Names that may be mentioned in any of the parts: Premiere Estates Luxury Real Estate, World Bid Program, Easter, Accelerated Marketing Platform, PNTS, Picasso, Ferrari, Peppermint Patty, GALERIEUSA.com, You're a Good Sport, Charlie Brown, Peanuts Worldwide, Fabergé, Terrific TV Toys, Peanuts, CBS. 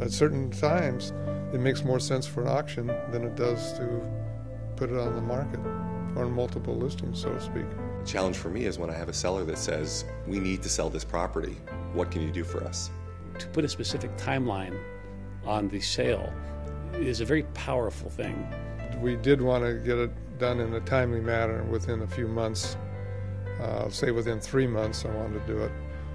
At certain times, it makes more sense for an auction than it does to put it on the market or on multiple listings, so to speak. The challenge for me is when I have a seller that says, we need to sell this property, what can you do for us? To put a specific timeline on the sale is a very powerful thing. We did want to get it done in a timely manner within a few months. Say within 3 months I wanted to do it.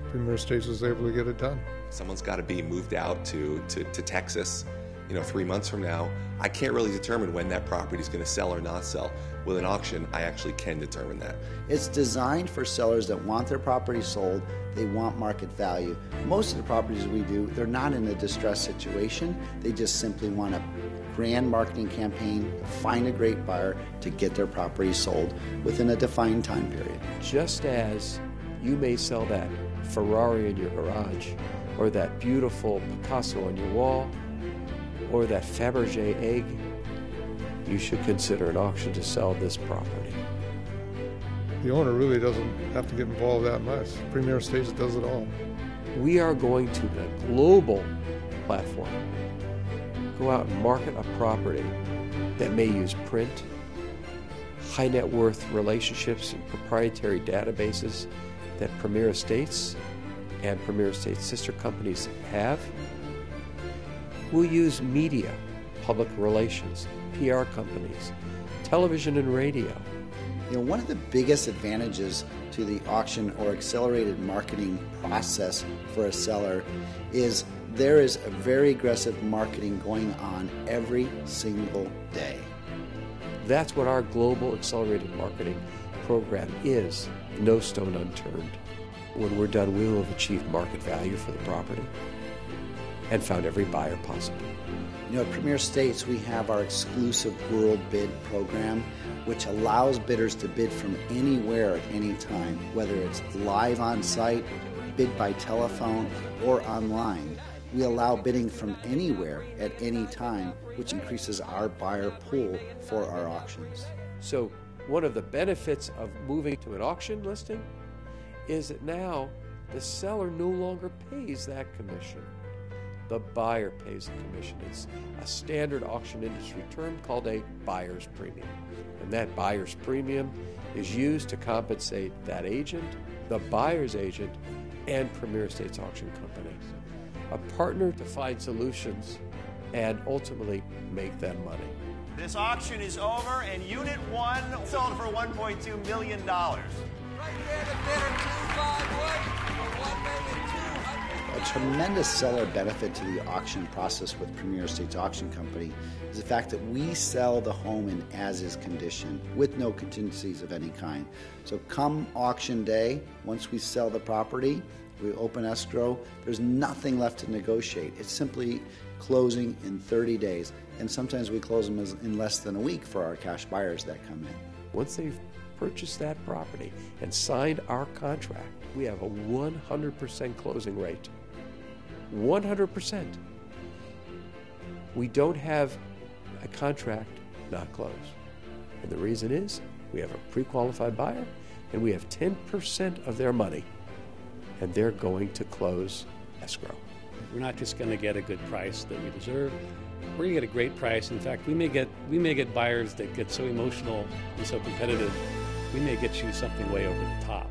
Premiere Estates was able to get it done. Someone's got to be moved out to Texas, 3 months from now. I can't really determine when that property is going to sell or not sell. With an auction, I actually can determine that. It's designed for sellers that want their property sold, they want market value. Most of the properties we do, they're not in a distressed situation. They just simply want a grand marketing campaign, find a great buyer to get their property sold within a defined time period. Just as you may sell that Ferrari in your garage, or that beautiful Picasso on your wall, or that Fabergé egg, you should consider an auction to sell this property. The owner really doesn't have to get involved that much. Premiere Estates does it all. We are going to the global platform. Go out and market a property that may use print, high net worth relationships and proprietary databases that Premiere Estates and Premiere Estates sister companies have. We'll use media, public relations, PR companies, television and radio. One of the biggest advantages to the auction or accelerated marketing process for a seller is there is a very aggressive marketing going on every single day. That's what our global accelerated marketing program is. No stone unturned. When we're done, we will have achieved market value for the property and found every buyer possible. At Premiere Estates, we have our exclusive World Bid Program, which allows bidders to bid from anywhere at any time, whether it's live on site, bid by telephone, or online. We allow bidding from anywhere at any time, which increases our buyer pool for our auctions. So one of the benefits of moving to an auction listing is that now the seller no longer pays that commission. The buyer pays the commission. It's a standard auction industry term called a buyer's premium. And that buyer's premium is used to compensate that agent, the buyer's agent, and Premiere Estates Auction Company. A partner to find solutions and ultimately make them money. This auction is over and Unit 1 sold for $1.2 million. Right there, the bidder 251 for $1 million. A tremendous seller benefit to the auction process with Premiere Estates Auction Company is the fact that we sell the home in as-is condition with no contingencies of any kind. So come auction day, once we sell the property, we open escrow, there's nothing left to negotiate. It's simply closing in 30 days, and sometimes we close them in less than a week for our cash buyers that come in. Once they've purchased that property and signed our contract, we have a 100% closing rate. 100%. We don't have a contract not closed. And the reason is we have a pre-qualified buyer and we have 10% of their money and they're going to close escrow. We're not just going to get a good price that we deserve. We're going to get a great price. In fact, we may get buyers that get so emotional and so competitive, we may get you something way over the top.